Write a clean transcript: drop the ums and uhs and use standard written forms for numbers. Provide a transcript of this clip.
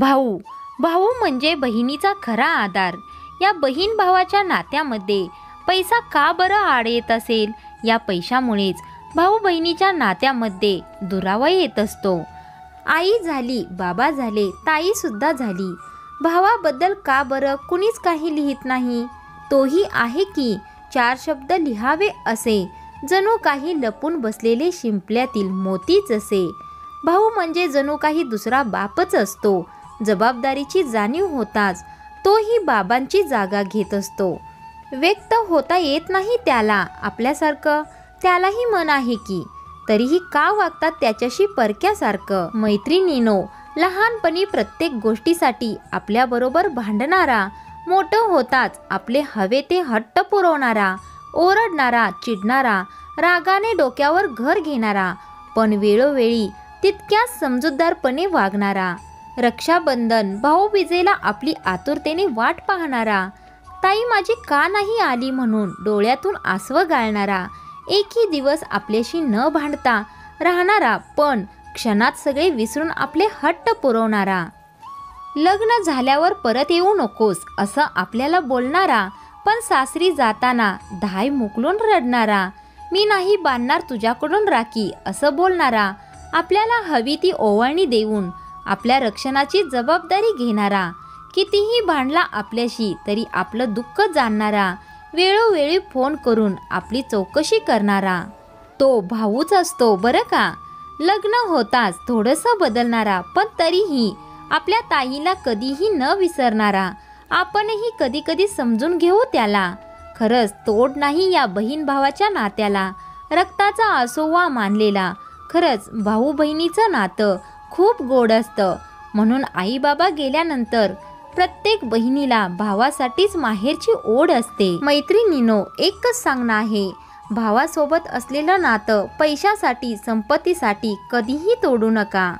भाऊ. भाऊ म्हणजे बहिणीचा खरा आधार. या बहीण भावाच्या नात्यामध्ये पैसा का बरं आड येत असेल? या पैशामुळेच भाऊ बहिणीच्या नात्यामध्ये दुरावा येत असतो. आई झाली, बाबा झाले, ताईसुद्धा झाली. भावाबद्दल का बरं कुणीच काही लिहित नाही? तोही आहे की चार शब्द लिहावे असे, जणू काही लपून बसलेले शिंपल्यातील मोतीच असे. भाऊ म्हणजे जणू काही दुसरा बापच असतो. जबाबदारीची जाणीव होताच तोही बाबांची जागा घेत असतो. व्यक्त होता येत नाही त्याला आपल्यासारखं. त्यालाही मन आहे की तरीही का वागतात त्याच्याशी परक्यासारखं? मैत्रिणीनो, लहानपणी प्रत्येक गोष्टीसाठी आपल्याबरोबर भांडणारा, मोठं होताच आपले हवे ते हट्ट पुरवणारा, ओरडणारा, चिडणारा, रागाने डोक्यावर घर घेणारा, पण वेळोवेळी तितक्याच समजूतदारपणे वागणारा, रक्षाबंधन भाऊबीजेला आपली आतुरतेने वाट पाहणारा, ताई माझी का नाही आली म्हणून डोळ्यातून आसवं गाळणारा, एकही दिवस आपल्याशी न भांडता राहणारा, पण क्षणात सगळे विसरून आपले हट्ट पुरवणारा, लग्न झाल्यावर परत येऊ नकोस असं आपल्याला बोलणारा, पण सासरी जाताना धाय मोकलून रडणारा, मी नाही बांधणार तुझ्याकडून राखी असं बोलणारा, आपल्याला हवी ती ओवाळणी देऊन आपल्या रक्षणाची जबाबदारी घेणारा, कितीही भांडला आपल्याशी तरी आपलं दुःख जाणणारा, वेळोवेळी फोन करून आपली चौकशी करणारा, तो भाऊच असतो बरं का. लग्न होताच थोडंसं बदलणारा, पण तरीही आपल्या ताईला कधीही न विसरणारा. आपणही कधी कधी समजून घेऊ त्याला. खरंच तोड नाही या बहीण भावाच्या नात्याला. रक्ताचा आसोवा मानलेला. खरंच भाऊ बहिणीचं नातं खूप गोड असतं. म्हणून आई बाबा गेल्यानंतर प्रत्येक बहिणीला भावासाठीच माहेरची ओढ असते. मैत्रिणीनो, एकच सांगणं आहे, भावासोबत असलेलं नातं पैशासाठी, संपत्तीसाठी कधीही तोडू नका.